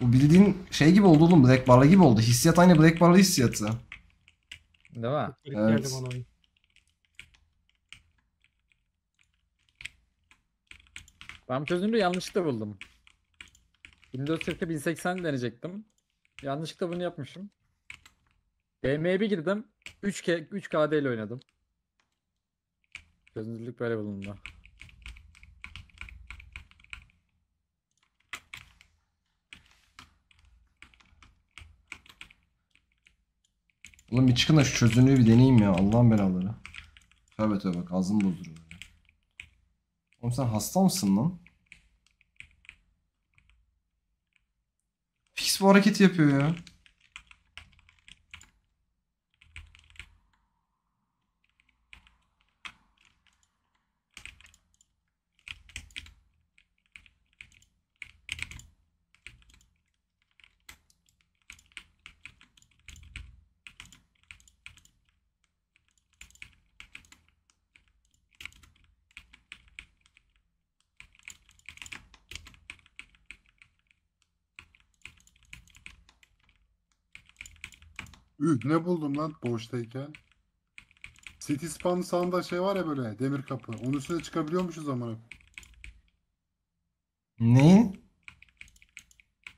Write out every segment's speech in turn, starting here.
Bu bildiğin şey gibi oldu oğlum, Black Bar'la gibi oldu. Hissiyat aynı Black Bar'la hissiyatı. Değil mi? Evet. Ben çözümü yanlışlıkla buldum. 1440'da 1080 deneyecektim. Yanlışlıkla bunu yapmışım. BM'ye bir girdim. 3KD ile oynadım. Çözünürlük böyle bulundu. Oğlum bir çıkın da şu çözünürlüğü bir deneyeyim ya. Allah'ın belaları. Tövbe tövbe bak, ağzımı bozduruyor. Oğlum sen hasta mısın lan? Fix bu hareketi yapıyor ya. Ne buldum lan boştayken? City Spawn'ın sağında şey var ya böyle demir kapı. Onun üstüne çıkabiliyormuşuz amına. Ne?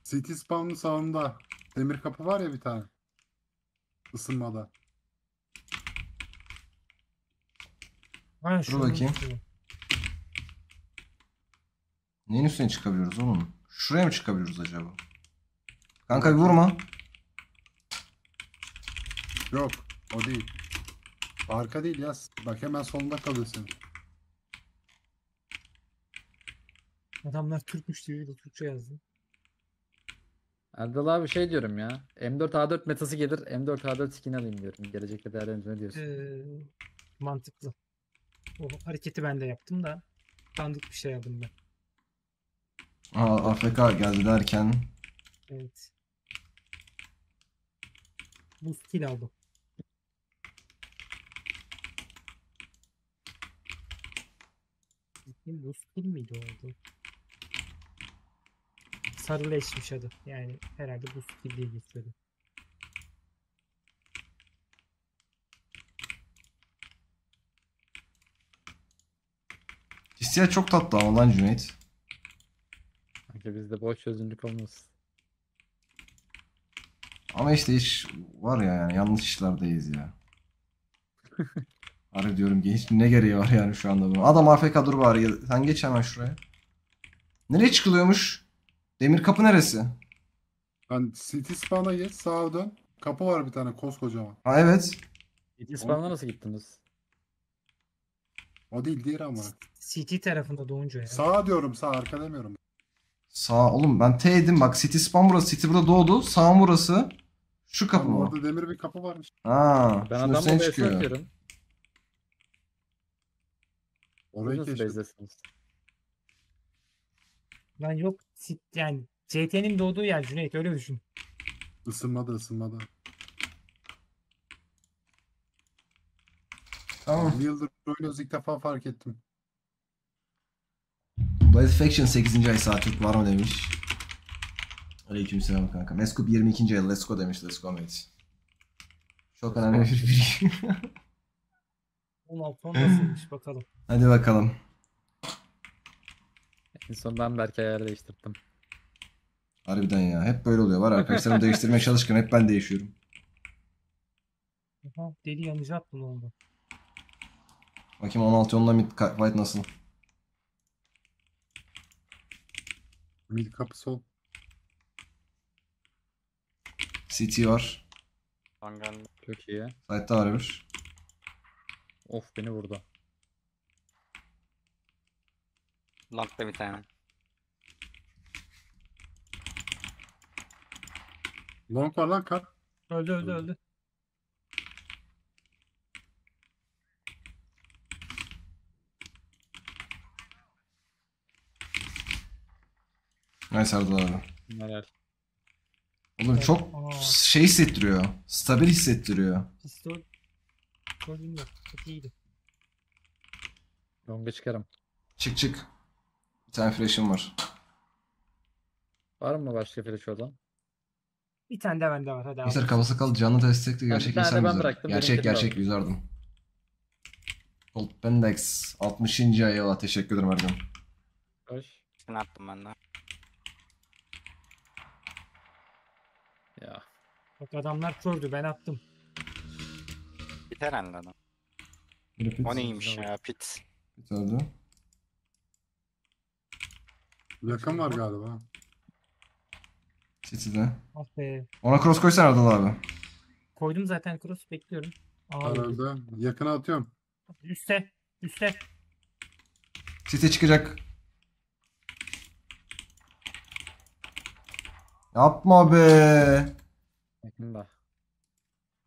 City Spawn'ın sağında demir kapı var ya bir tane. Isınmada. Dur bakayım. Neyin üstüne çıkabiliyoruz oğlum? Şuraya mı çıkabiliyoruz acaba? Kanka bir vurma. Yok, o değil. Arka değil ya. Bak hemen solunda kalıyorsun. Adamlar Türkmüş diyor da Türkçe yazdı. Erdal abi şey diyorum ya. M4A4 metası gelir. M4A4 skin alayım diyorum. Gelecekte değerlendirme diyorsun. Mantıklı. O hareketi ben de yaptım da. Tanıdık bir şey aldım ben. Aa, AFK geldi derken. Evet. Bu stil aldım. Bu stil miydi oldu? Sarıleşmiş adı. Yani herhalde bu stil diye geçiyordu. Hissiyat çok tatlı ama lan Cüneyt. Sanki bizde boş çözünürlük olmasın. Ama işte hiç var ya yani yanlış işlerdeyiz ya. Harbi diyorum ki hiç ne gereği var yani şu anda bunu. Adam AFK dur bari, sen geç hemen şuraya. Nereye çıkılıyormuş? Demir kapı neresi? Ben City Spawn'a geç, sağa dön. Kapı var bir tane koskocaman. Ha evet. City Spawn'a nasıl gittiniz? O değil diğeri ama. City tarafında doğunca ya. Sağa diyorum, sağ arka demiyorum. Sağ oğlum ben T edim bak, City Spawn burası, City burada doğdu, sağım burası. Şu kapı mı? Orada demir bir kapı varmış. Haa. Ben adamla BS atıyorum. Orayı keşfettim. Lan yok. Yani CT'nin doğduğu yer Cüneyt, öyle düşün. Isınmadı. Tamam. Bir yıldır oynuyoruz, ilk defa fark ettim. Bladefaction 8. ay saatlik var mı demiş. Aleykümselam kanka. Meskup 22. ay let's go demiş. Let's go mate. Çok önemli bir bilgi. 16 nasılmış bakalım. Hadi bakalım. En son ben belki ayarı değiştirdim. Harbiden ya. Hep böyle oluyor. Var arkadaşlarım değiştirmeye çalışırken hep ben değişiyorum. Aha, deli yanıcı attın oldu. Bakayım 16 yolunda mid fight nasıl? Mid kapı sol. CT var. Hangar çok iyi. Site'da var bir. Of beni vurdu. Lock'ta bir tane. Long var lan kar. Öldü. Nice Erdal abi. Helal. Oğlum çok şey hissettiriyor. Stabil hissettiriyor. Pistol. Golüm yok. Çok iyiydi. Longa çıkarım. Çık. Bir tane flash'im var. Var mı başka flash olan? Bir tane de bende var. Hadi abi. Mesela kaba sakal canlı destekli gerçek insan güzel. Gerçek güzeldim. Gold Bendex 60. ayı. Teşekkür ederim Ercan. Hoş. Ne yaptım ben de? Ya. Bak adamlar kördü, ben attım. Biter anne adam. O neymiş ya pit. Biterdi. Lakam var galiba. City'de. Aferin. Ona cross koysana Ardal abi. Koydum zaten cross, bekliyorum. Arada yakına atıyorum. Üste, üste. City çıkacak. Yapma be. Yakında.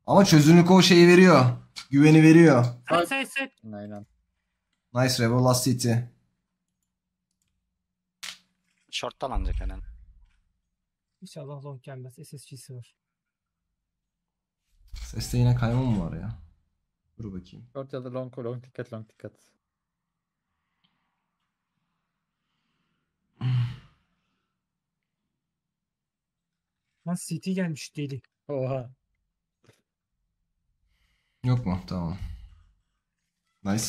Ama çözünürlük o şeyi veriyor. Güveni veriyor. Set. Aynen. Nice Rebel last City. Short'tan ancak hemen. İnşallah zon gelmez. SSG'si var. Seste yine kayma mı var ya? Dur bakayım. Short ya da long dikkat, long dikkat. Lan City gelmiş deli. Oha. Yok mu? Tamam. Nice.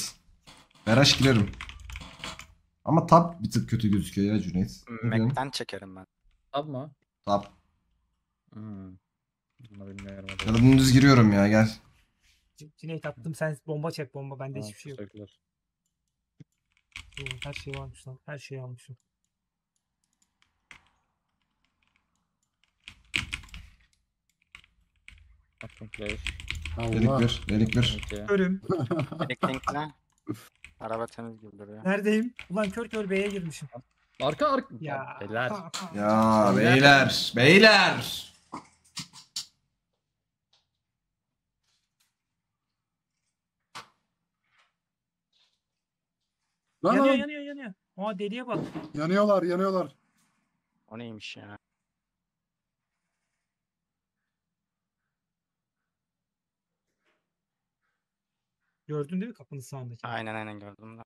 Baraj girerim. Ama tab bir tık kötü gözüküyor ya Cüneyt. Mac'den çekerim ben. Tab mı? Tab. Ya da bunu düz giriyorum ya, gel. Cüneyt attım, sen bomba çek bomba, bende hiçbir şey yok. Her şey varmış lan, her şeyi almışım. Attım play. Delik bir. Körüm. Delikten. Araba temiz güldürüyor. Neredeyim? Ulan kör B'ye girmişim. Arka. Ya. Beyler. Ya beyler. Yanıyor. Aa deliye bak. Yanıyorlar. O neymiş ya? Gördün değil mi kapının sağındaki? Aynen gördüm.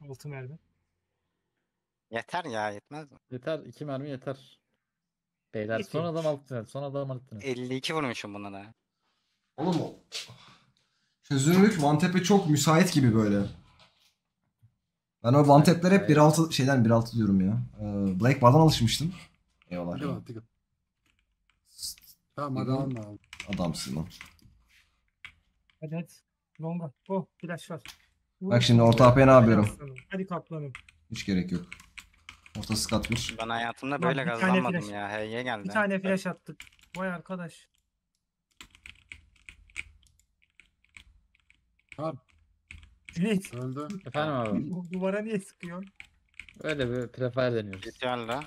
Altı mermi. Yeter ya, yetmez mi? Yeter, 2 mermi yeter. Beyler son adam alttı. 52 vurmuşum buna da. Oğlum çözünürlük Vantepe çok müsait gibi böyle. Ben o Vantep'ler hep 1.6 şeyden 1.6 diyorum ya. Black Bar'dan alışmıştım. Eyvallah. Tamam adam. Adamsın lan. Hadi. Longa. Oh flash var. Bak şimdi orta AP'ye ne yapıyorum? Hadi kaplanım. Hiç gerek yok. Ortası katmış. Ben hayatımda böyle gazlanmadım ya. Heyye geldi. Bir tane flash attık. Vay arkadaş. Tamam. Cüneyt. Öldü. Efendim abi. Duvara niye sıkıyorsun? Öyle bir prefire deniyoruz. Yeterli.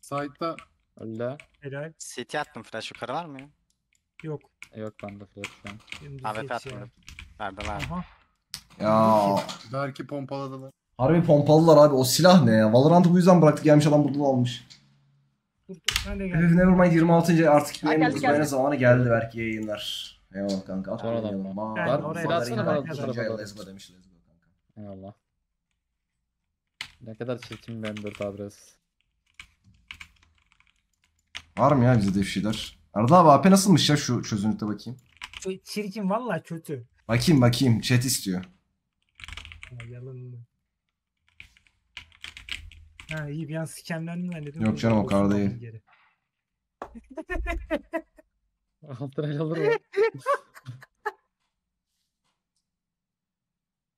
Sight'ta. Öldü. Helal. City attım, flash yukarı var mı ya? Yok. Yok bende flash şu an. AWP atmadım. Verdiler. Ya. Belki pompaladılar. Harbi pompaladılar abi, o silah ne ya? Valorant'ı bu yüzden bıraktık, gelmiş adam buradan almış. Dur ben de geldim. Nevermind 26. artık yayınımız zamanı geldi belki yayınlar. Eyvallah kanka. Eyvallah. Ne kadar çirkin ben 4 adres. Var mı ya bizde bir şeyler? Arada abi AP nasılmış ya şu çözünürlükte bakayım. Çirkin vallahi, kötü. Bakayım chat istiyor. Yalan. Ha iyi, bir an sikemlendim ben dedim. Yok canım o kadar değil. Altına el alır o.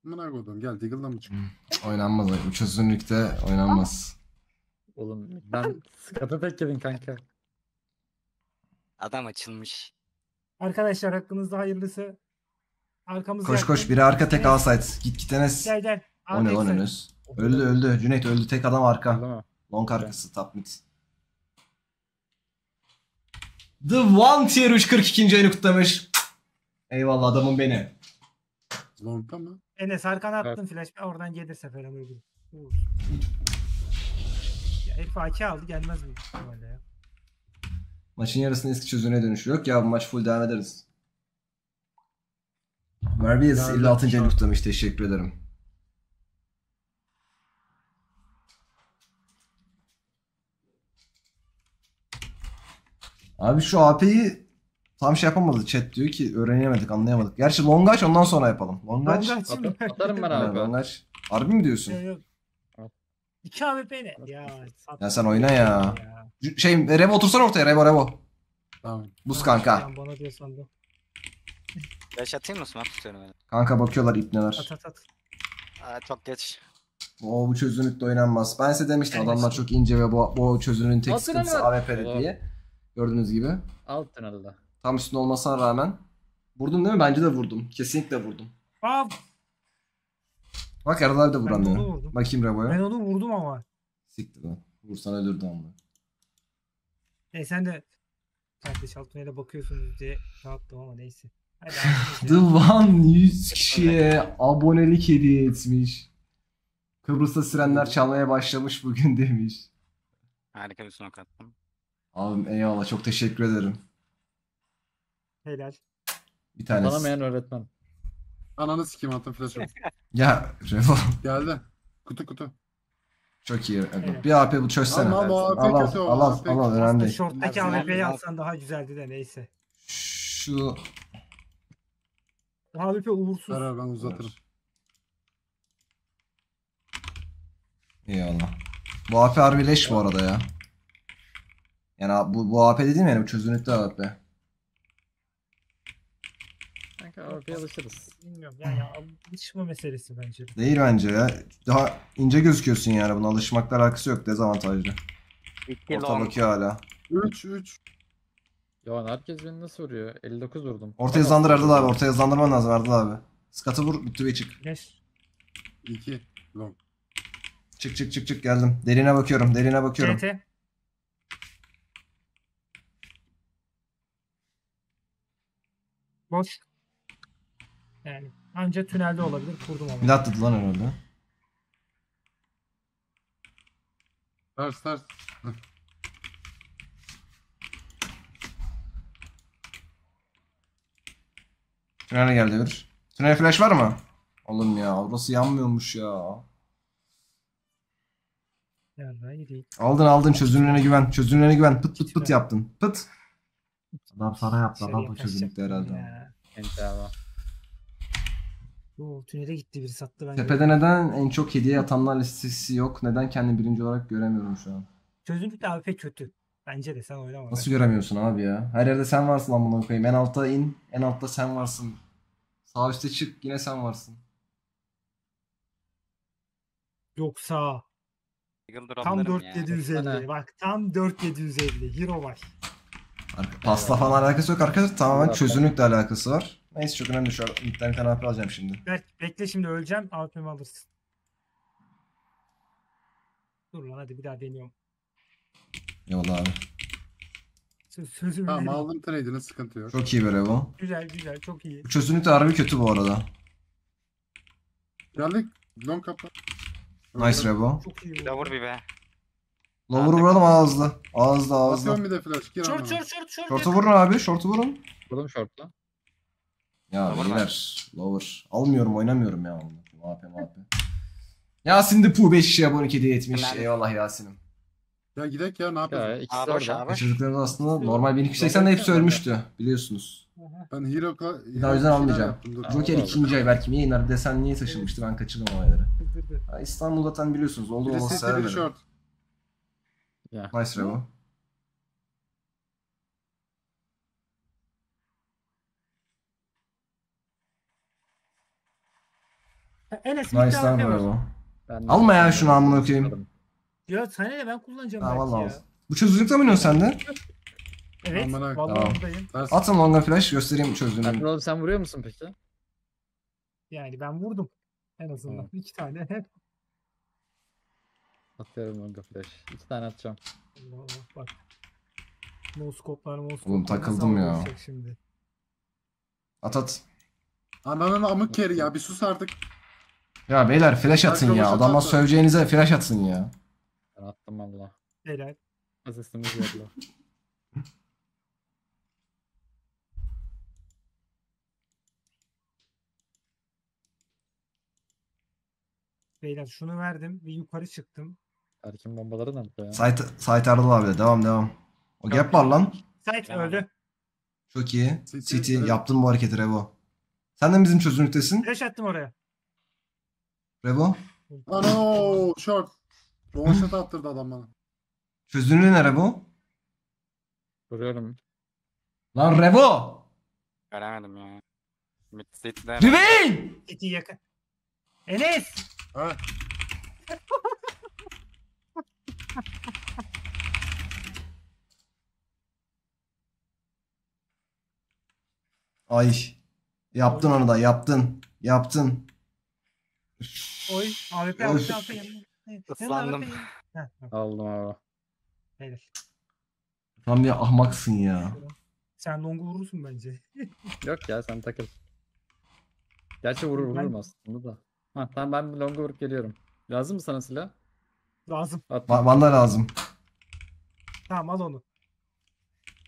Mına koydum, gel Diggle'dan mı çıkıyor? Oynanmaz abi, çözünürlükte oynanmaz. Oğlum ben sıkata tek yedin kanka. Adam açılmış. Arkadaşlar hakkınızda hayırlısı. Arkamızda koş biri arka tek alsaydı. Git Enes. Gel. O ne lan Enes? Öldü. Cüneyt öldü, tek adam arka. Long arkası top mid. The One Tier 3 42. ayını kutlamış. Eyvallah adamım beni. Long'da mı? Enes arkana attın flash. Oradan gelir sefere uygun. Ya herif AK aldı, gelmez mi? Maçın yarısını eski çözüne dönüşüyor. Yok ya, bu maç full devam ederiz. Merbiz 56. ayını kutlamış. Teşekkür ederim. Abi şu AP'yi tam şey yapamadı. Chat diyor ki öğrenemedik, anlayamadık. Gerçi longaç ondan sonra yapalım. Longaç. Atarım ben abi. Longaç. Harbi mi diyorsun? Yok. 2 AWP ne? Ya sen oyna ya. Şey Rebo, otursan ortaya Rebo. Tamam. Buz kanka. Bana diyorsan da. Yaş atayım mı? Smart tutuyorum ben. Kanka bakıyorlar ipneler. At. Aa, çok geç. Oo, bu çözünürlükte oynanmaz. Ben size demiştim yani adamlar çok ince ve bu çözünürlüğün tek sıkıntısı AWP'de diye. Gördüğünüz gibi. Alt tünelde. Tam üstünde olmasına rağmen. Vurdum değil mi? Bence de vurdum. Kesinlikle vurdum. Aa. Bak aralar da vuramıyor. Bakayım Rebo'ya. Ben onu vurdum ama. Siktir lan. Vursan ölürdü ama. Sen de kardeş altına da bakıyorsunuz diye rahattım ama neyse. The One 100 kişiye abonelik hediye etmiş. Kıbrıs'ta sirenler çalmaya başlamış bugün demiş. Harika bir sunum kattım. Abim eyvallah, çok teşekkür ederim. Helal. Bir tanesi. Anlamayan öğretmen. Ananı sikeyim, attım flash oldu. Ya Revo. Geldi. Kutu. Çok iyi. Evet. Bir AP bu çözsene. Allah önemli. Şorttaki AWP'yi alsan daha güzeldi de neyse. Şu... AWP uğursuz. Karar, ben uzatırım. Eyvallah. Bu AP harbi leş bu arada ya. Yani bu AP dediğim yani bu çözünürlükte AP. Oraya alışırız. Bilmiyorum yani ya, alışma meselesi bence. Değil bence ya. Daha ince gözüküyorsun yani, buna alışmakla alakası yok, dezavantajlı. Ortadaki hala. 3. Ya herkes beni nasıl vuruyor? 59 vurdum. Ortaya hızlandır Erdal abi. Ortaya hızlandırman lazım Erdal abi. Skat'ı vur, bitti ve çık. 5. 2. Long. Çık geldim. Derine bakıyorum. CT. Boş. Yani ancak tünelde olabilir, kurdum ama. Milat dedi lan herhalde. Start. Tünele geldi bir. Tünel flash var mı? Oğlum ya, orası yanmıyormuş ya. Aldın çözünürlüğüne güven. Pıt yaptın. Pıt. Adam sana yaptı, adam bu çözünürlükte herhalde. Entava. Oo, tünele gitti, biri sattı bence. Tepede neden en çok hediye atanlar listesi yok? Neden kendimi birinci olarak göremiyorum şu an? Çözünürlükte AWP kötü. Bence de sen oynama. Nasıl göremiyorsun abi ya? Her yerde sen varsın lan, bunu koyayım. En alta in, en altta sen varsın. Sağ üstte çık, yine sen varsın. Yoksa... Tam 4750, bak tam 4750, hero var. Pasla falan alakası yok arkadaşlar, tamamen çözünürlükle alakası var. Neyse çok önemli, şu an internetten AP alacağım şimdi. Bekle şimdi öleceğim, AP'mi alırsın. Dur lan hadi bir daha deniyorum. Eyvallah abi. Sözümü tamam, aldım trade'ine, sıkıntı yok. Çok iyi böyle bu. Güzel çok iyi. Bu çözünürlük de harbi kötü bu arada. Geldik, long kapat. Nice Rebo. Lover bir be. Lover'u vuralım ağızla. Atıyorum bir de flash. Short. Short'u vurun abi, short'u vurun. Vurdum short'la. Ya beyler, Lover. Almıyorum, oynamıyorum ya. AP. Yasin de Poo 5 kişiye abone hediye etmiş. Eyvallah Yasin'im. Ya gidelim ya, ne yapalım? İkisi orada. Çocuklarımız aslında normal 1280'de hepsi ölmüştü. Biliyorsunuz. Ben Hero'la... Daha yüzden almayacağım. Joker 2. ay belki mi yayınlar desen niye taşınmıştı, ben kaçırdım olayları. İstanbul zaten biliyorsunuz, oldu olmaz severlerim. Nice Rebo. Nice lan Rebo. Alma ya şunu, amına koyayım. Ya sana ne, ben kullanacağım belki ya. Bu çözünürlükte mi oynuyorsun sen de? Evet, vallahi atın longa flash, göstereyim çözünürlüğünü. Oğlum sen vuruyor musun peki? Yani ben vurdum. En azından 2 tane. Atıyorum longa flash. 2 tane atacağım. Allah bak. No scope'lar. Oğlum takıldım ya. Şimdi. At. Ananı amık yeri ya, bir sus artık. Ya beyler flash atın ya. Adama söveceğinize flash atın ya. Ben attım valla. Helal. Asistimiz yok. Beyler şunu verdim ve yukarı çıktım. Erkin bombaları da mı? Sait Ardal abi de. Devam. O gap var lan. Sait öldü. Çok iyi. City yaptın bu hareketi Revo. Sen de bizim çözünürlüktesin. Flash attım oraya. Revo. Ano short. Roşat attırdı adam bana. Çözünürlüğü ne Revo? Görüyorum. Lan Revo! Göremedim ya. Rüveyn! City'yi yakın. Enes! Ha? Ay. Yaptın onu da. Yaptın. Oy. AWP yaptın. Islandım. Allah. Nedir? Tam bir ahmaksın ya. Sen longu vurursun bence. Yok ya sen takıl. Gerçi vururum aslında da. Ha, tamam ben longu vurup geliyorum. Lazım mı sana silah? Lazım. Vallahi lazım. Tamam al onu.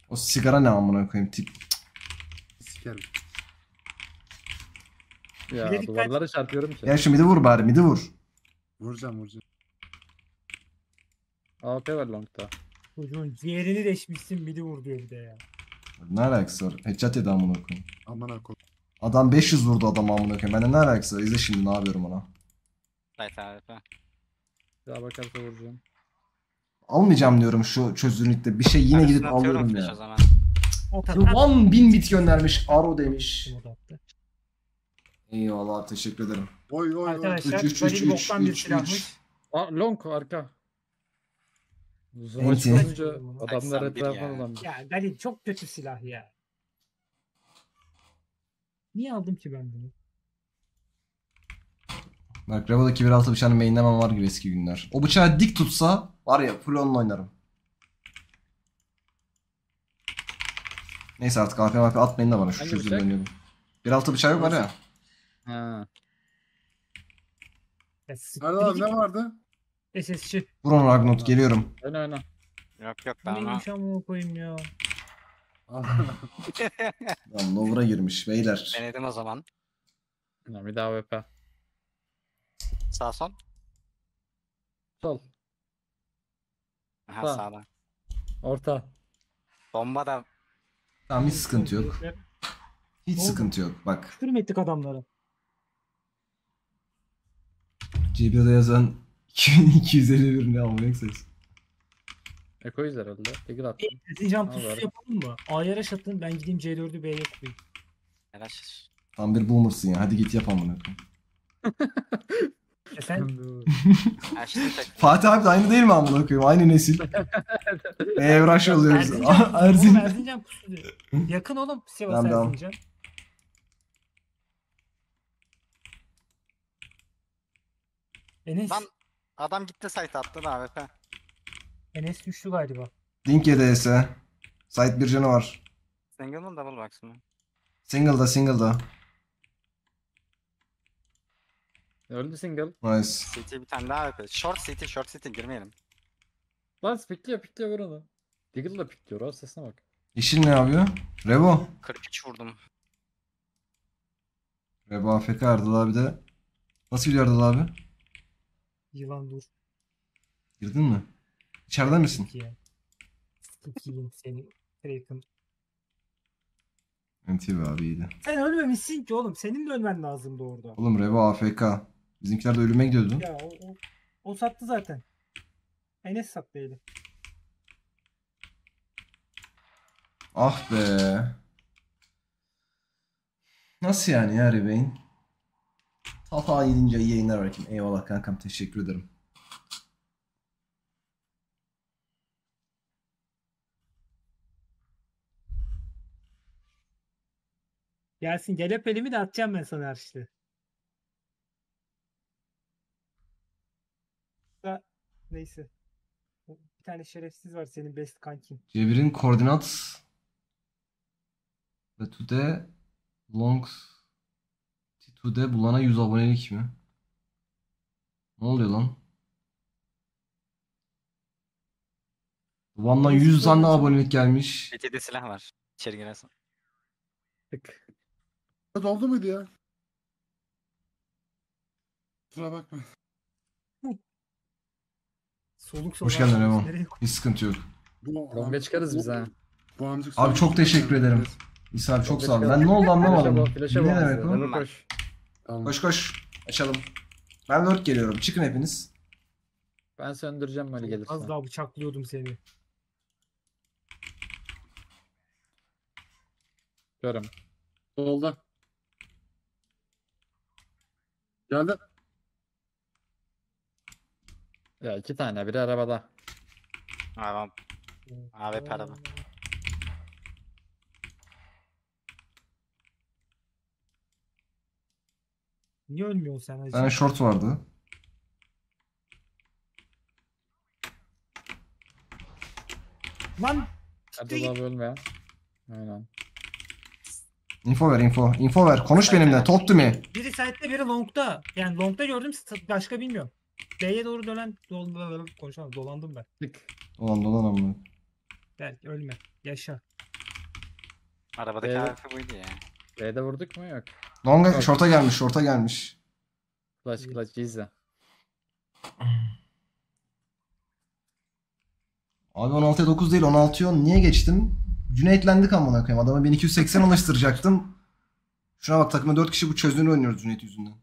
O sigara ne amına koyayım tip. Sikerim. Ya duvarlara çarpıyorum ki. Ya şu midi vur bari midi vur. Vuracağım. AP var longta. Çocuğun ciğerini deşmişsin midi vur diyor bir de ya. Ne alakası var? Headshot yedi amına koyayım. Amına koyayım. Adam 500 vurdu adam amına koyayım. Ben ne alakası var? İzle şimdi ne yapıyorum ona. Hayt abi. Daha bakarsa vuracağım. Almayacağım diyorum şu çözünürlükte. Bir şey yine gidip alıyorum ya. The 1000 bit göndermiş. Aro demiş. Eyvallah teşekkür ederim. Oy. Arkadaşlar 3. Long arka. Zıvaç olunca adamlar etrafına dolanmış. Ya Galil çok kötü silah ya. Niye aldım ki ben bunu? Bak Revo'daki 1.6 bıçağını mainlemem var gibi eski günler. O bıçağı dik tutsa var ya full onunla oynarım. Neyse artık AP atmayın da bana şu çözümü dönüyorum. 1.6 bıçağı yok var ya. Ha. Arada ne vardı? SSC. Buron Ragnot geliyorum. Öyle. Yok tamam. Ne onu koyayım ya. Lan Lover'a girmiş beyler. Denedim o zaman. Lan bir daha AWP. Sağ son. Sol. Aha sağdan. Orta. Bomba da. Tamam hiç sıkıntı yok. Hiç sıkıntı yok bak. Küfür mü ettik adamları? GB'de yazan 251 ne amına ses. Eko izler herhalde. Tekrar attım. Can pusu yapalım mı? A'ya rush atın ben gideyim C4'ü B'ye koyayım. Rush. Tam bir boomer'sın ya. Hadi git yap amına koyayım. Sen Fatih abi de aynı değil mi amına koyayım? Aynı nesil. Rush oluyoruz. Erzincan pusu diyor. Yakın oğlum Sivas Erzincan. Enes. Lan adam gitti site attı da AWP. Enes düştü galiba. Link YDS. Site bir canı var. Single mı double box mı? Single'da. Öldü single. Nice. CT bir tane daha AWP. Short CT girmeyelim. Lan pikliyor vur onu. Diggle da pikliyor o sesine bak. Yeşil ne yapıyor? Revo. 43 vurdum. Revo AFK Ardal abi de. Nasıl gidiyor Ardal abi? Yılan dur. Girdin mi? İçeride misin? Sikiyim seni. Kraken. MTV abi iyiydi. Sen ölmemişsin ki oğlum. Senin de ölmen lazımdı orada. Oğlum Revo AFK. Bizimkiler de ölüme gidiyordu. Ya o sattı zaten. Enes sattıydı. Ah be. Nasıl yani ya Reveyn? Hata yedince iyi yayınlar bakayım. Eyvallah kankam teşekkür ederim. Gelsin gelip elimi de atacağım ben sana her işte. Neyse. Bir tane şerefsiz var senin best kankin. Cebir'in koordinat ve today longs Tude bulana 100 abonelik mi? Ne oluyor lan? Van'dan 100 tane abonelik gelmiş. Çetede silah var. İçeri girersen. Tık. Doldu muydu ya? Şuna bakma. Hoş geldin Remo. Hiç sıkıntı yok. Longa çıkarız biz ha. Abi çok teşekkür ederim. İsa abi çok sağ ol. Ben ne oldu anlamadım. Ne demek o? Koş koş. Açalım. Ben dört geliyorum. Çıkın hepiniz. Ben söndüreceğim böyle gelirse. Az daha bıçaklıyordum seni. Görüm. Solda. Geldi. Ya iki tane, biri arabada. Tamam. Abi parada. Niye ölmüyorsun sen acaba? Bana short vardı. Lan! Hadi abi ölme ya. Aynen. Info ver, info. Info ver. Konuş benimle. Top to me. Biri side'de, biri long'da. Yani long'da gördüm, başka bilmiyorum. B'ye doğru konuşalım. Dolandım ben. Tık. Dolanamam. Belki ölme. Yaşa. Arabadaki harfi buydu ya. B'de vurduk mu yok? Longa short'a gelmiş, short'a gelmiş. Clutch, clutch izle. Abi 16'ya 9 değil, 16'ya 10. Niye geçtim? Cüneyt'lendik amına koyayım. Adama 1280 alıştıracaktım. Şuna bak, takıma 4 kişi bu çözdüğünü oynuyoruz Cüneyt yüzünden.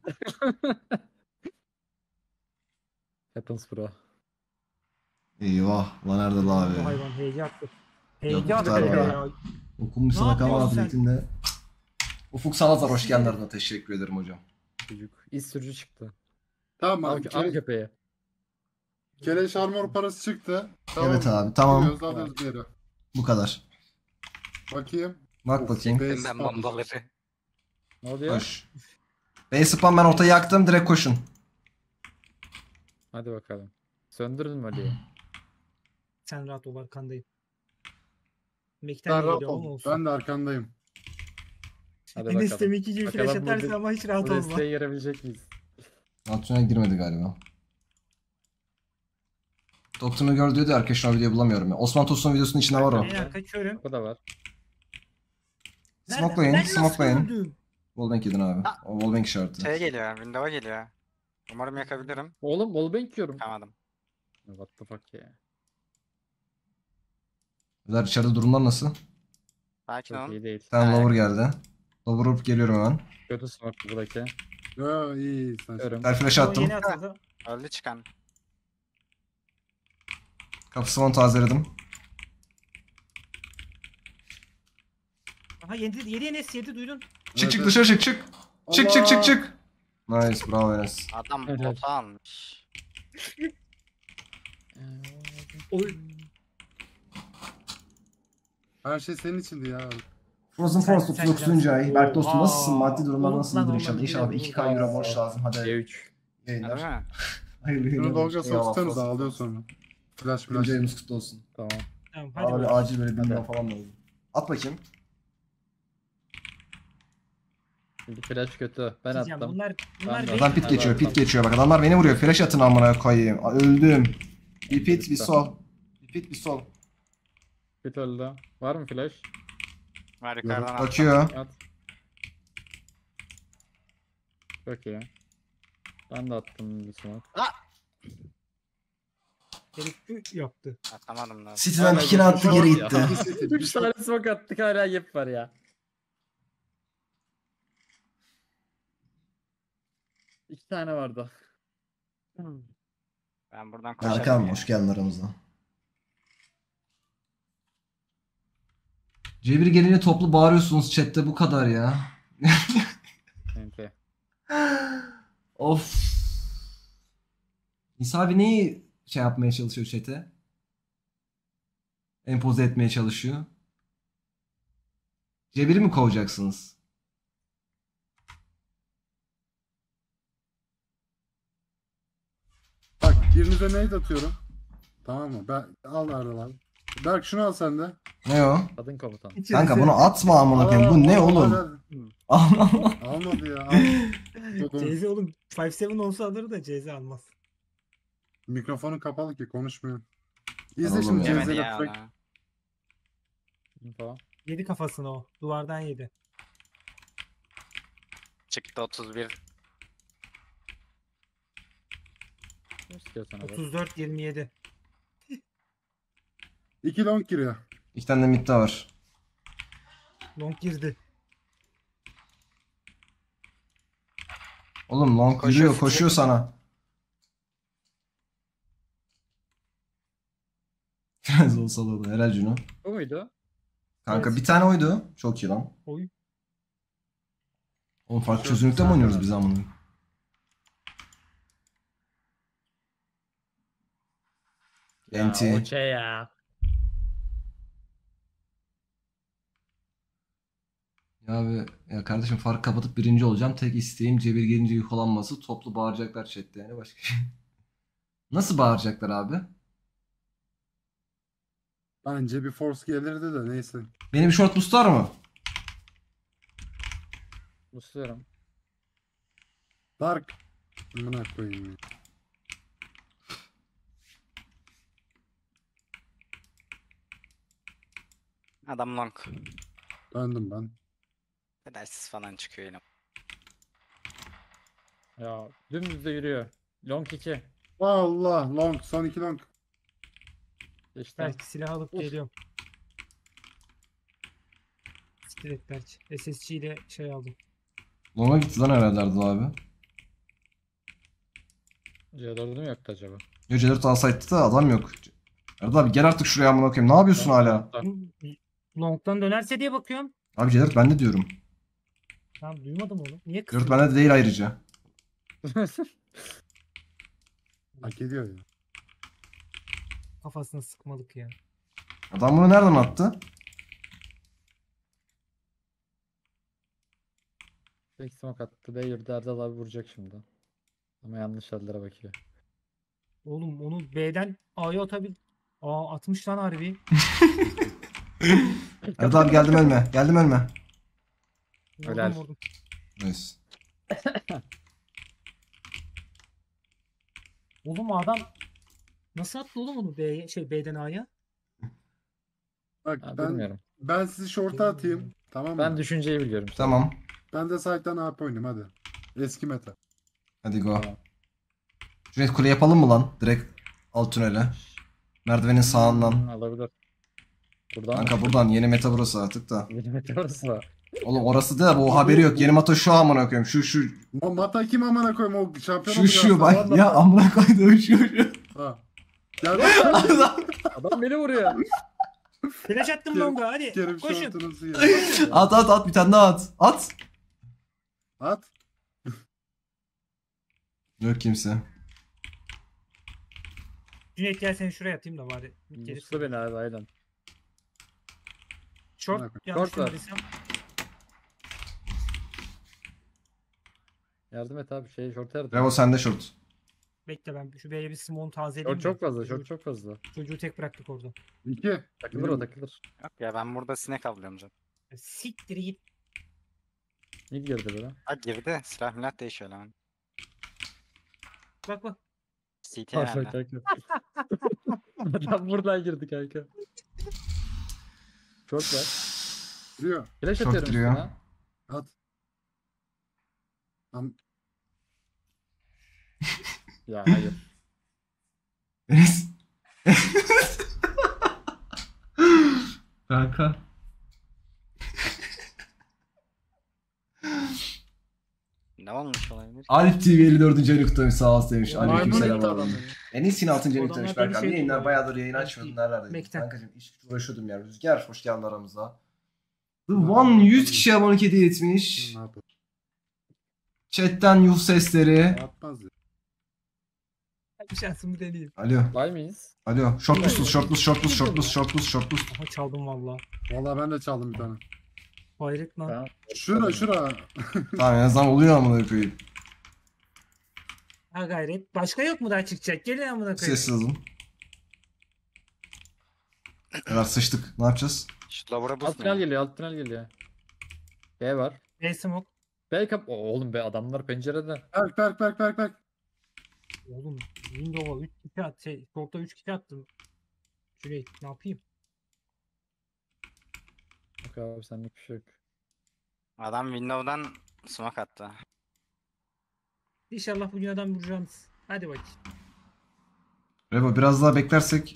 Happens bro. Eyvah lan Erdal abi. Hayvan heyge attı. Heyge attı ya. Okunmuş sana kamal atletinde. Ufuk Salazar hoş geldin Erdal. Teşekkür ederim hocam. Çocuk. İz sürücü çıktı. Tamam abi. Al köpeği. Keleş armor parası çıktı. Tamam. Evet abi tamam. Bu kadar. Bakayım. Bak bakayım. Ben bombaları. Ne oluyor? Koş. Base spam, ben ortayı yaktım, direkt koşun. Hadi bakalım. Söndürdün mü Ali'yi? Sen rahat ol, arkandayım. Mekten rahat ol. Ben de arkandayım. Hadi bakalım. Destemi 2 gibi flash atarsın ama hiç rahat olma. Bu desteğe yarabilecek miyiz? Altına girmedi galiba. Doktorunu gör diyordu, arkadaşlar video bulamıyorum ya. Osman Tosun videosunun içinde var o. Kaçıyorum. O da var. Smokelayın, smokelayın. Wallbank edin abi. O wallbank işareti. Şeye geliyor, window'a geliyor. Umarım yakabilirim. Oğlum wallbank yiyorum. Yakamadım. What the fuck ya. Özer içeride durumlar nasıl? Sakin ol. Tamam, lower geldi. Lower up geliyorum hemen. Kötü smoke buradaki. Yoo iyi. Ter flash attım. Öldü çıkan. Kapısını tazeledim. Aha yeni Enes yedi, duydun. Çık evet, çık dışarı çık çık. Allah. Çık çık çık çık. Nice, bravo Enes. Adam bota almış. Her şey senin içindi ya. Frozen Force 39. ay. Berk dostum nasılsın? Maddi durumlar nasıldır inşallah? İnşallah 2K euro borç lazım. Hadi. C3. Yayınlar. Hayırlı günler. Bunu dolca satsanız ağlıyor sonra. Flash James kutlu olsun. Tamam. Tamam hadi abi, acil böyle bir falan lazım. At bakayım. Şimdi flash kötü. Ben Sizcan, attım. Bunlar adam pit geçiyor, pit geçiyor. Bak adamlar beni vuruyor. Flash atın amına koyayım. Öldüm. Bir pit bir sol. Bir pit bir sol. Pit öldü. Var mı flash? Var, yukarıdan atıyor. Çok iyi. Ben de attım bir smoke. Yaptı. Atamadım lan. City'den pikini attı, geri gitti. 3 tane smoke attık, hala yap var ya. 2 tane vardı. Ben buradan koşarım. Erkan hoş geldin aramızda. C1 gelince toplu bağırıyorsunuz chatte, bu kadar ya. Of. İsa abi neyi şey yapmaya çalışıyor chat'e? Empoze etmeye çalışıyor. Cebiri mi kovacaksınız? Bak birinize nade atıyorum. Tamam mı? Ben, al Erdal. Berk şunu al sen de. Ne o? Kadın komutan. Kanka bunu atma amına koyayım. Bu ne oğlum? Almadı ya. Ceyze oğlum 5-7 olsa alır da Ceyze almaz. Mikrofonun kapalı ki konuşmuyor. İzle şimdi Ceyze'yi atacak. Yedi kafasını o. Duvardan yedi. Çıktı 31. 34-27. İki long giriyor. İki tane de midde var. Long girdi. Oğlum long giriyor, koşuyor sana. Biraz olsa da herhalde Cino. O muydu? Kanka evet. Bir tane oydu. Çok iyi lan. Oy. Oğlum farklı çözünürlükte mi oynuyoruz biz amına? Enti. Ya oça ya. Ya abi ya kardeşim, fark kapatıp birinci olacağım. Tek isteğim cebir gelince yukalanması. Toplu bağıracaklar chatte yani, başka şey. Nasıl bağıracaklar abi? Bence bir force gelirdi de neyse. Benim short boostlar mı? Boostlarım. Dark. Buna koyayım ya. Adam long. Döndüm ben. Bedelsiz falan çıkıyor yine. Ya dümdüz de yürüyor. Long 2. Vallahi long, son 2 long. İşte. Belki silah alıp geliyorum. Direkt belki. SSG ile şey aldım. Long'a gitti lan herhalde abi. C4'ü mü yaktı acaba? Yok, C4 alsaydı da adam yok. Erdal abi gel artık şuraya amına koyayım. Ne yapıyorsun long hala? Long'dan dönerse diye bakıyorum. Abi C4 bende diyorum. Tamam, duymadım oğlum. Niye kızıyorsun? C4 bende değil ayrıca. Hak ediyor ya. Kafasına sıkmalık ya. Adam bunu nereden attı? 8 smoke attı. B'ye Erdal abi vuracak şimdi. Ama yanlış yerlere bakıyor. Oğlum onu B'den A'ya atabil. Aa, atmış lan harbi. Erdal abi geldim ölme. Geldim ölme. Öler. Nice. Oğlum adam nasıl attı oğlum onu B'ye, şey B'den A'ya? Bak abi, ben bilmiyorum. Ben sizi short'a atayım. Tamam mı? Ben düşünceyi biliyorum. Tamam. Ben de side'dan AP oynayayım hadi. Eski meta. Hadi go. Tamam. Cüneyt kule yapalım mı lan? Direkt alt tünele. Merdivenin sağından. Alabilir. Buradan. Kanka buradan, yeni meta burası artık da. Yeni meta burası da. Oğlum orası da bu, haberi yok. Yeni meta şu amına koyayım. Şu. Mata kim amına koyayım, o şampiyon olacak. Şu bak ya amına koyduğum şu. Ha. Gel adam beni vuruyor. Flash attım longa hadi. Koşun. At bir tane daha at. At. Yok kimse. Cüneyt gel seni şuraya atayım da bari. Muslu beni abi aynen. Short var. Yardım et abi, şey short yardım. Bravo, sende short. Bekle ben şu B'ye bir simon tazeleyeyim. Çok fazla. Çocuğu tek bıraktık orada. İki. Takılır o, takılır. Yok ya, ben burada sinek avlıyorum canım. Siktir git. Ne girdi böyle? Ha girdi. Silah milat değişiyor lan. Bak. Site herhalde. Adam buradan girdi kanka. Çok var. Giriyor. Flash atıyorum sana. At. Ya hayır. Enes. Kanka. Ne olmuş olabilir? Alp TV 54. ayını kutlamış, sağ ol sevmiş. Aleykümselam abi. Enes'in 6. ayını kutlamış Berkan. Yayınlar bayağıdır yayın açmadım. Nerelerdeydin? Kankacığım iş gücü uğraşıyordum ya. Rüzgar hoş geldin aramıza. The One 100 kişiye abonelik hediye etmiş. Chat'ten yuh sesleri. Bir şansımı deneyeyim. Alo. Bay mıyız? Alo. Shortlus. Aha çaldım valla. Valla ben de çaldım bir tane. Hayret lan. Şura. Tamam, en azından oluyor amına öpeyim. Ha gayret. Başka yok mu daha çıkacak? Gelin amına koyayım. Sessiz olun. Biraz sıçtık. Ne yapacağız? Alt tünel geliyor. B var. B smoke. B kap. Oğlum be, adamlar pencerede. Berk. Oğlum Windows'a 3 kiti at, Short'a 3 kiti attım. Cüneyt ne yapayım? Bak abi senlik bir şey yok. Adam Windows'dan smoke attı. İnşallah bugün adam vuracağız. Hadi bakayım. Rebo biraz daha beklersek.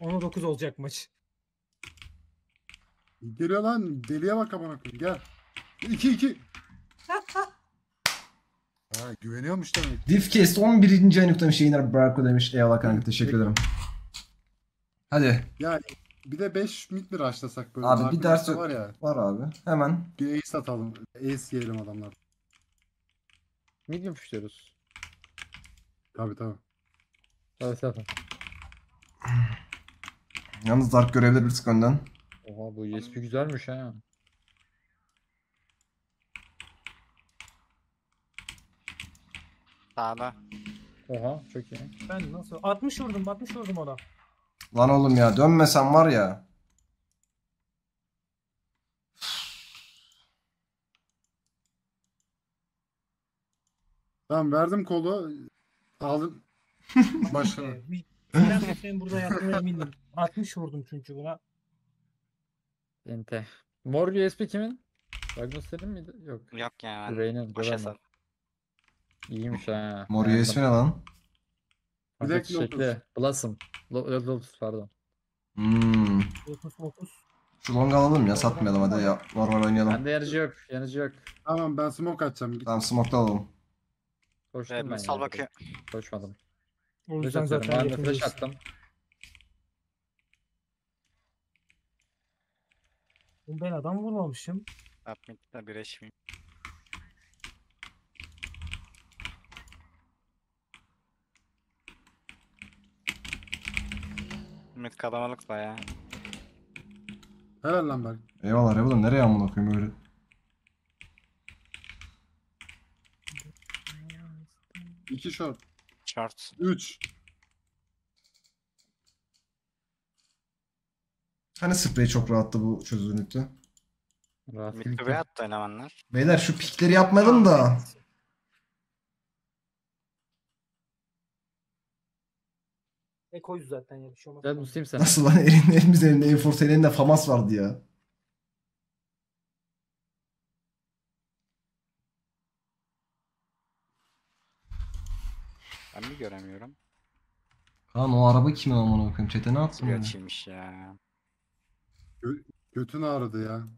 10'a 9 olacak maç. Geliyor lan. Deliye bak amına koyayım. Gel. 2-2. Ha, güveniyormuş demek. Diffcast 11. ay noktamış. Yayınlar Barko demiş. Eyvallah kanka, teşekkür ederim. Hadi. Ya bir de 5 mid mi raşlasak böyle? Abi Barko bir ders var ya. Var abi. Hemen. Bir ace atalım. Ace yiyelim adamlar. Mid mi püşlüyoruz? Tabii tabii. Tabii tabii. Yalnız Dark görevleri bir sık önden. Oha bu ESP güzelmiş ha. Sağda. Oha çok iyi. Ben nasıl? 60 vurdum, 60 vurdum ona. Lan oğlum ya dönmesen var ya. Tamam verdim kolu. Aldım. Başına. Ben burada yaptığına eminim. 60 vurdum çünkü buna. Ente. Mor USB kimin? Ragnar'ın miydi? Yok. Yok yani. Rey'nin. İyiymiş ha. Mor USB ne lan? Bir de şekli. Blossom. Lotus pardon. Lotus Lotus. Şu long alalım ya, satmayalım hadi ya. Var var oynayalım. Bende yanıcı yok. Yanıcı yok. Tamam ben smoke atacağım. Tamam smoke'da alalım. Koştum ben. Sal bakayım. Koşmadım. Flash zaten ben flash attım. Ben adam vurmamışım. Atmakta bir eşmiyim. Ümit kalabalık bayağı. Helal lan bak. Eyvallah Rebel'ın nereye amına koyayım öyle. İki short. Short. 3. Hani sprey çok rahattı bu çözünürlükte. Midway attı elemanlar. Beyler şu pikleri yapmadım da. Ekoyuz zaten ya bir şey olmaz. Ben musayım sana. Nasıl lan elimiz elinde Enforce elinde Famas vardı ya. Ben mi göremiyorum? Lan o araba kimin amına koyayım? Çete ne attın? Kaçmış ya. Götün ağrıdı ya.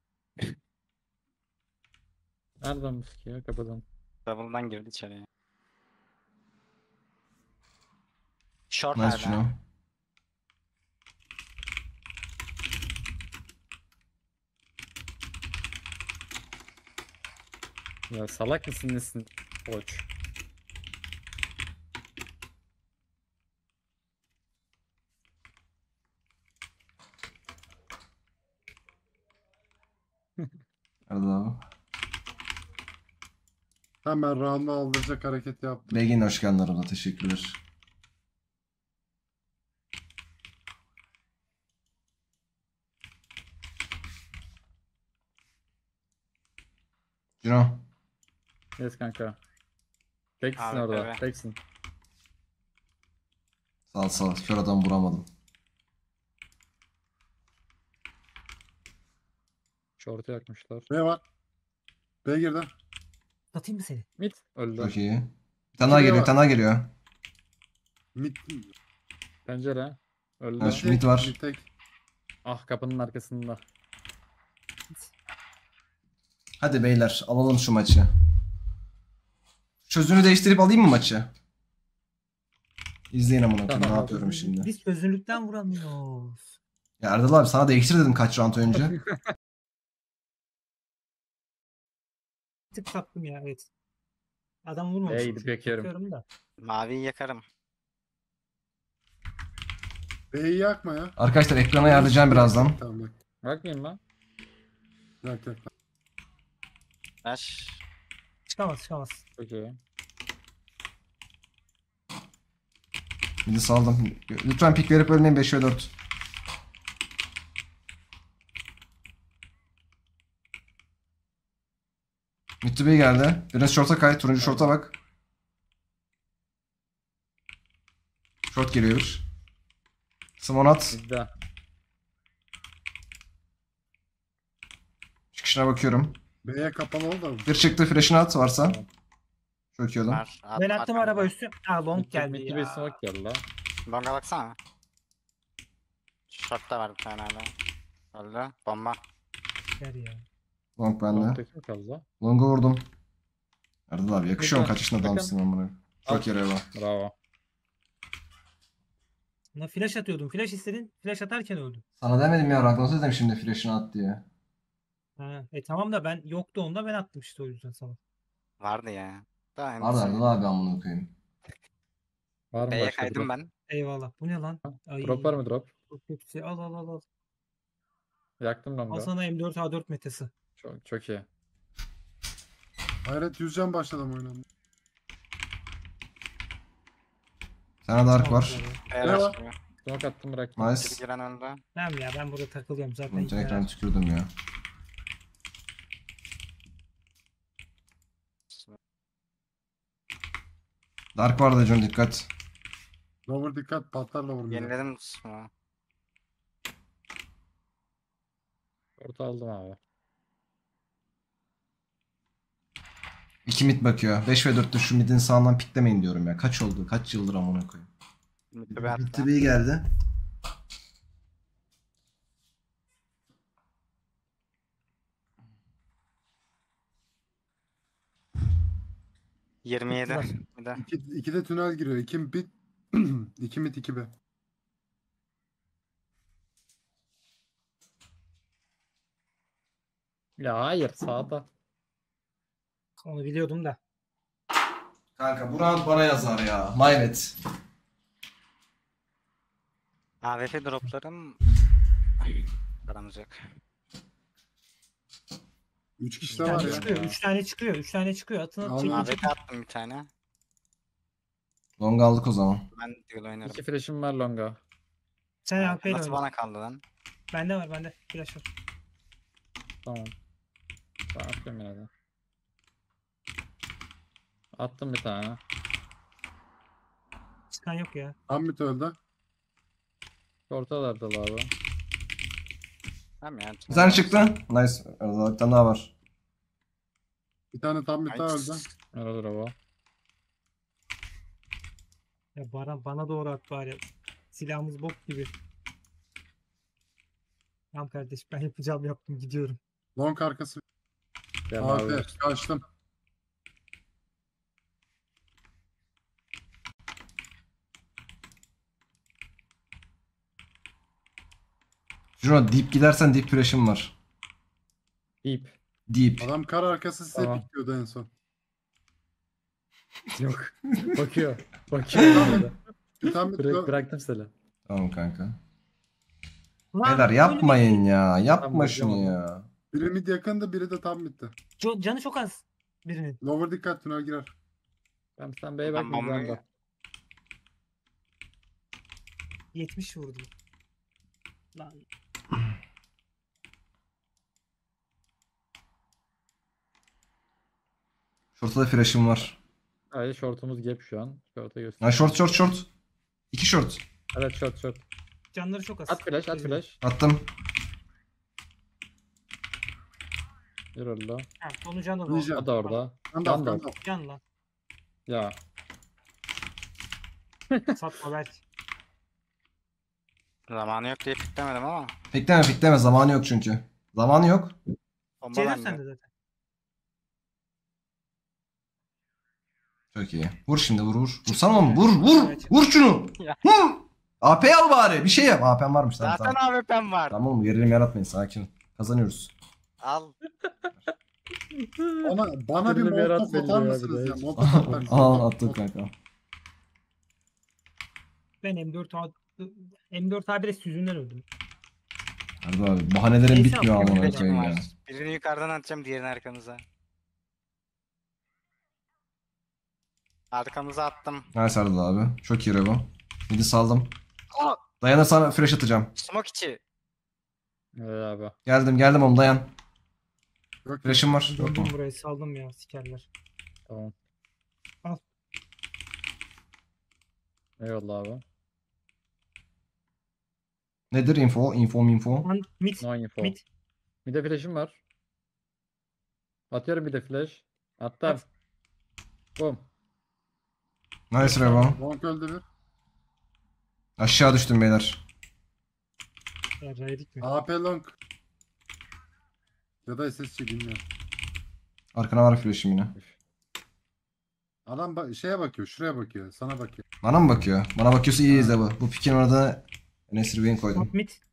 Nereden muski ya? Kapatalım. Double'dan girdi içeriye. Short nice nereden? Ya salak mısın nesin? Koç. Pardon. Hemen round'a aldıracak hareket yaptım. Begin hoş geldin aramda, teşekkürler. Ciro. Yes kanka. Teksin orada, teksin. Sağ sağ, kör adam vuramadım. Şortu yakmışlar. Ne var? B girdi. Atayım mı seni? Mid öldü. Çok iyi. Bir tane daha geliyor, bir tane daha geliyor. Mid. Pencere. Öldü. Evet, mid var. Tek. Ah kapının arkasında. Hadi beyler alalım şu maçı. Çözünü değiştirip alayım mı maçı? İzleyin amına koyayım ne yapıyorum şimdi. Biz çözünürlükten vuramıyoruz. Ya Erdal abi sana değiştir dedim kaç round önce. Tık taktım ya evet. Adam vurmamış. B'yi yakarım. Maviyi yakarım. B'yi yakma ya. Arkadaşlar ekrana yardıracağım birazdan. Tamam. Yakmayayım lan. Yak yak. Aş. Çıkamaz çıkamaz. Okey. Bir de saldım. Lütfen pik verip ölmeyin 5 ve 4. Müttü Bey geldi. Biraz şorta kay. Turuncu şorta bak. Şort geliyor. Simonat. Çıkışına bakıyorum. B'ye kapalı oldu. Bir çıktı. Flash'ını at varsa. Çöküyordum. Ben attım araba üstü. Aa long geldi ya. Müttü Bey smoke geldi lan. Longa baksana. Short'ta var bir tane hala. Öldü. Bomba. Ya. Long bende. Long'a vurdum. Erdal abi yakışıyor, kaç yaşında adamsın lan bunu. Çok yere var. Bravo. Ona flash atıyordum. Flash istedin. Flash atarken öldüm. Sana demedim ya Ragnaros'a dedim şimdi flash'ını at diye. Ha, tamam da ben yoktu onda, ben attım işte o yüzden sana. Vardı ya. Daha vardı Erdal abi, ben bunu okuyayım. Var mı B'ye başka kaydım drop? Ben. Eyvallah. Bu ne lan? Ay. Drop var mı drop? Hepsi. Al. Yaktım lan. Al sana M4 A4 metesi. Çok iyi. Hayret, yüzden başladım oynamaya. Sana dark var. Eyvallah. Yok attım, bıraktım. Nice. Giren önde. Tamam ya, ben burada takılıyorum zaten. Önce ekran tükürdüm ya. Dark var da John, dikkat. Lover dikkat, patlar lover. Yeniledim misin? Orta aldım abi. 2 mid bakıyor. 5 ve 4'te şu midin sağından piklemeyin diyorum ya. Kaç oldu? Kaç yıldır amına koyayım. Mid'de bir geldi. İki de tünel giriyor. 2 bit 2 mid 2 B. Ya hayır, sağda. Onu biliyordum da. Kanka bu round bana yazar ya. Mayvet. AWP droplarım paramız yok. 3 kişi var ya. 3 tane çıkıyor. Atın. AWP attım bir tane. Longa aldık o zaman. Ben dual oynarım. 2 flash'im var longa. Sen AWP ile oyna. Bana kaldı lan. Bende var. Flash var. Tamam. Tamam, atayım herhalde. Attım bir tane. Çıkan yok ya. Ambit öldü. Ortalarda abi. Tamam ya. Bir tane çıktı. Nice. Orada bir tane daha var. Bir tane tam bir daha öldü. Arada bravo. Ya bana doğru at bari. Silahımız bok gibi. Tamam kardeş, ben yaptım gidiyorum. Long arkası. Abi kaçtım. Juna deep gidersen deep flash'im var. Deep. Adam kar arkası size pikliyordu en son. Yok. Bakıyor. Bıraktım selam. Tamam kanka. Beyler yapmayın ya. Yapma şunu ya. Biri mid yakında, biri de tam midde. Canı çok az birinin. Lower dikkat, tünel girer. Tamam sen B'ye bakma. 70 vurdum. Lan. Şorta da flash'ım var. Hayır, şortumuz gap şu an. Şorta göster. Ha şort. 2 şort. Evet şort. Canları çok az. At flash. Attım. Yer orada. Ha sonu can orada. O da orada. Can lan. Ya. Satma belki. Zamanı yok diye piklemedim ama. Pikleme zamanı yok çünkü. Zamanı yok. Çelir sende zaten. Çok iyi. Vur şimdi vur. Vursana mı? Vur. Evet. Vur şunu. AP'yi al bari. Bir şey yap. AP'm varmış. Zaten AP'm var. Tamam oğlum, gerilim yaratmayın. Sakin. Kazanıyoruz. Al. Ama bana bir molotof atar mısınız ya? Al attım kanka. Ben M4 A1'e süzünden öldüm. Harbi abi, bahanelerin bitmiyor ama bakayım ya. Birini yukarıdan atacağım, diğerini arkamıza. Arkamıza attım. Nice Erdal abi. Çok iyi Revo. Midi saldım. Dayanırsan flash atacağım. Smoke içi. Abi. Geldim oğlum, dayan. Flash'ım var. Gördüm burayı, saldım ya sikerler. Tamam. Al. Eyvallah abi. Nedir info? No info. Bir de flash'im var. Atıyorum bir de flash. Attım. Boom. Nice Revan. Aşağı düştüm beyler. Raydik mi? AP long. Ya da SSC bilmiyorum. Arkana var flash'im yine. Adam şeye bakıyor, şuraya bakıyor, sana bakıyor. Bana mı bakıyor? Bana bakıyorsa iyi izle bu. Bu pikin orada Enesir Bey'in koydum.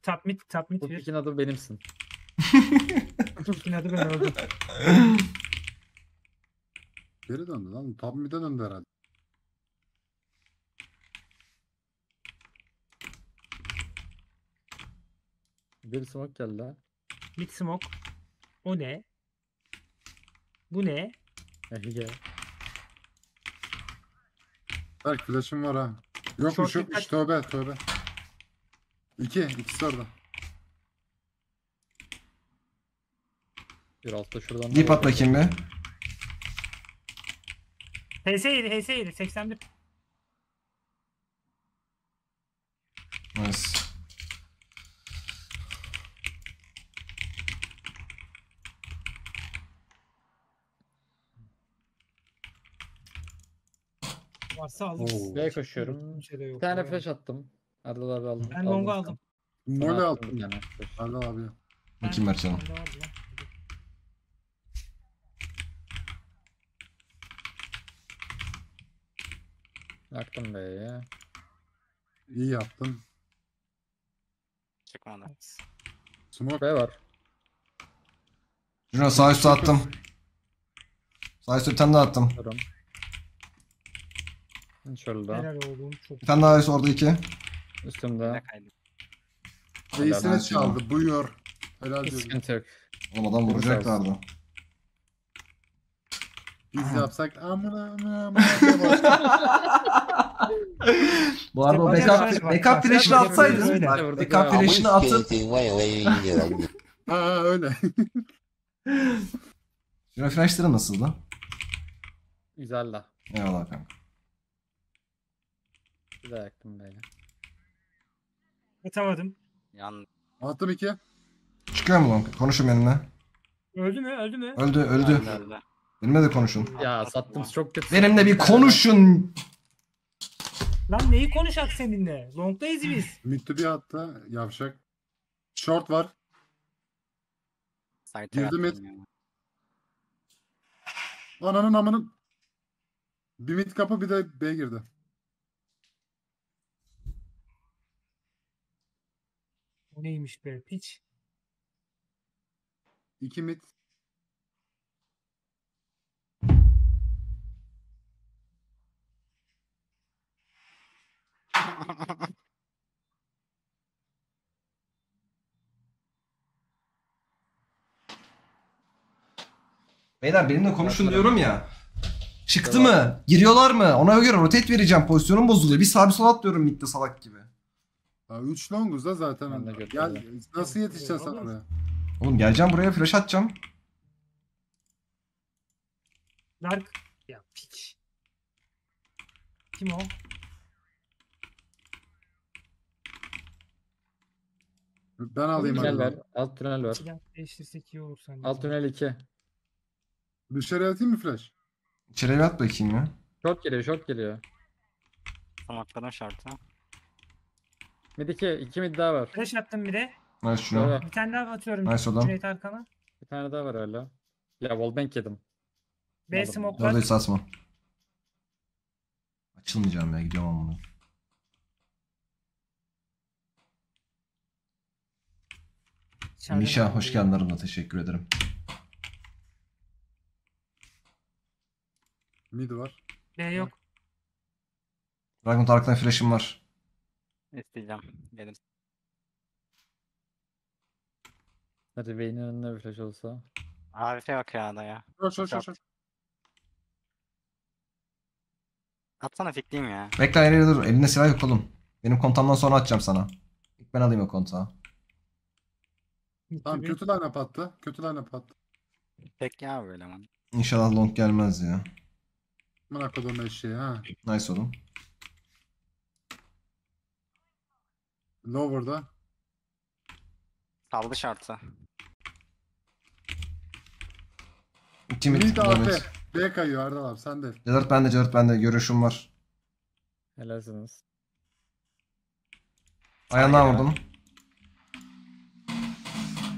Top mid. Bu pikin adı benimsin. Bu pikin adı ben oldum. Geri döndü lan, top mid'e döndü herhalde. Bir smoke geldi ha. Mid smoke. O ne? Bu ne? Gel. Berk flash'ım var ha. Yok mu şu? Tövbe. İkisi orada. Bir altta şuradan. Dip at bakayım be. HS7 81. Nice. Varsa aldım. B'ye koşuyorum. Bir tane flash attım. Erdal abi aldım. Ben longu aldım. Mole aldım yani. Erdal abi. Bakayım Mertcan'a. Yaktım B'ye. İyi yaptın. Çıkma lan. Smoke B var. Juno sağ üstü attım. Sağ üstü bir tane daha attım. İnşallah. Bir tane daha orada iki. Üstümde. Reisine çaldı, buyur. Helal diyorum. Oğlum adam vuracaklardı. Biz yapsak amına. Bu arada o backup flash'ını atsaydınız. Backup flash'ını atıp. Aa öyle. Şuna flash'ları nasıl lan? Güzel la. Eyvallah kanka. Bir daha yaktım böyle. Atamadım. Yandım. Attım iki. Çıkıyor mu lan? Konuşun benimle. Öldü mü? Öldü. Benimle de konuşun. Ya sattım çok kötü. Benimle bir konuşun. Lan neyi konuşak seninle? Long'dayız biz. Müttübi hatta yavşak. Short var. Girdim et. Ananın. Bir mid kapı bir de B girdi. O neymiş be piç? 2 mid. Beyler benimle konuşun diyorum ya. Çıktı mı? Giriyorlar mı? Ona göre rotate vereceğim. Pozisyonum bozuluyor. Bir sağ bir sol atlıyorum midde salak gibi. 3 longuz da zaten. Gel, nasıl yetişeceğiz sana? Oğlum geleceğim buraya, flash atacağım. Dark. Ya piç. Kim o? Ben alayım abi. Alt tünel var. Değiştirsek iyi olur sence. Alt tünel 2. Dışarı atayım mı flash? İçeri at bakayım ya. Short geliyor. Tamam, atlanan şartı. Mid 2, 2 mid daha var. Flash attım bir de. Nice şuna. Bir tane daha atıyorum. Nice adam. Bir tane daha var hala. Ya wallbang yedim. B smoke var. Dördü satma. Açılmayacağım ya, gidiyorum amına. Mişa hoş geldin aramda, teşekkür ederim. Mid var. B yok. Dragon Tark'tan flash'im var. İsteyeceğim. Gelin. Hadi beynin önüne bir flash olsa. Abi şey yok ya da ya. Şur. Atsana fikliyim ya. Bekle ayrıca dur. Elinde silah yok oğlum. Benim kontamdan sonra atacağım sana. İlk ben alayım o kontağı. Tamam kötü line up attı. Tek ya böyle man. İnşallah long gelmez ya. Bırak o dönme eşeği ha. Nice oğlum. Lower'da. Saldı şartı. Mid AP. B kayıyor Erdal abi sen de. Cedart bende. Görüşüm var. Helalsiniz. Ayağından vurdum.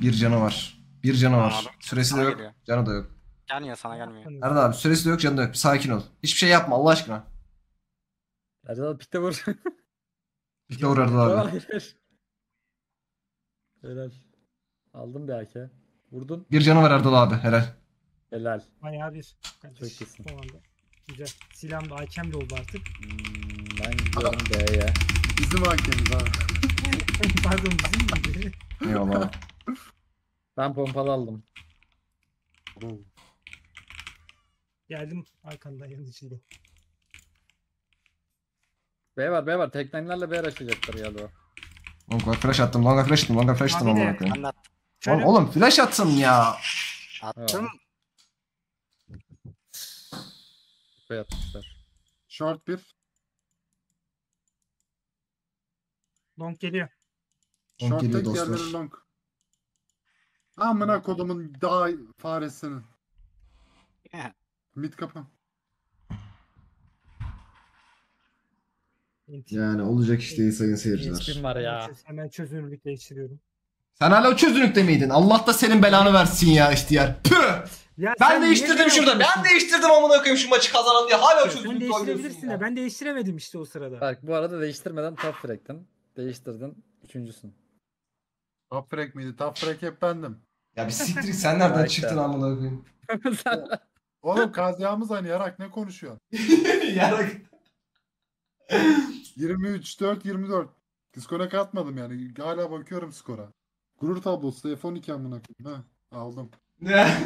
Bir canı var. Bir canı var. Abi, süresi sana de yok. Geliyor. Canı da yok. Gelmiyor, sana gelmiyor. Nerede abi? Süresi de yok, canı da yok. Bir sakin ol. Hiçbir şey yapma Allah aşkına. Erdal abi pikte vur. Pikte vur Erdal abi. Hayır. Helal. Aldım bir AK. Vurdun. Bir canı var Erdal abi. Helal. Helal. Bayağı bir. Çok kesin. Güzel. Silahım da AK'm de oldu artık. Ben gidiyorum B'ye. Bizim AK'miz abi. Pardon bizim miydi? Eyvallah. Ben pompalı aldım. Geldim arkandan, yanın içinde. B var, B var. Teknelerle B araştıracaklar ya da. Longa flash attım, longa flash attım, longa flash attım ama bakayım. Oğlum flash attım ya. Attım. B atmışlar. Short bir. Long geliyor. Long geliyor dostlar. Amına kodumun daha faresini. Mid kapan. Yani olacak iş değil sayın seyirciler. Kim var ya? Hemen çözünürlükle geçiriyorum. Sen hala çözünürlükte miydin? Allah da senin belanı versin ya ihtiyar. Püh! Ya ben değiştirdim şurada. Ben değiştirdim amına koyayım şu maçı kazanalım diye. Hala çözünürlükte oynuyorsun ya. Ben değiştiremedim işte o sırada. Bak bu arada değiştirmeden top frag'tin. Değiştirdin. Üçüncüsün. Top frag miydi? Top frag hep bendim. Ya bir siktir, sen nereden çıktın amına koyayım? Oğlum kazyağımız aynı yarak, ne konuşuyorsun? Yarak. 23-4-24. Skora katmadım yani. Hala bakıyorum skora. Gurur tablosu F12 amına koyayım. Ha aldım. Ne?